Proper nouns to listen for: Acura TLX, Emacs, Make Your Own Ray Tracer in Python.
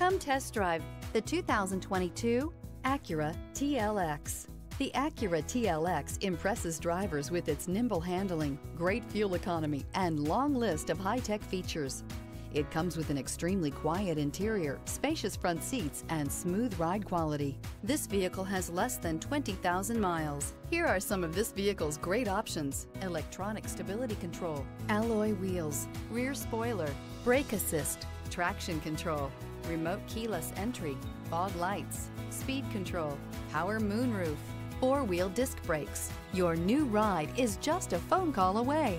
Come test drive the 2022 Acura TLX. The Acura TLX impresses drivers with its nimble handling, great fuel economy, and long list of high-tech features. It comes with an extremely quiet interior, spacious front seats, and smooth ride quality. This vehicle has less than 20,000 miles. Here are some of this vehicle's great options: electronic stability control, alloy wheels, rear spoiler, brake assist, traction control, remote keyless entry, fog lights, speed control, power moonroof, four-wheel disc brakes. Your new ride is just a phone call away.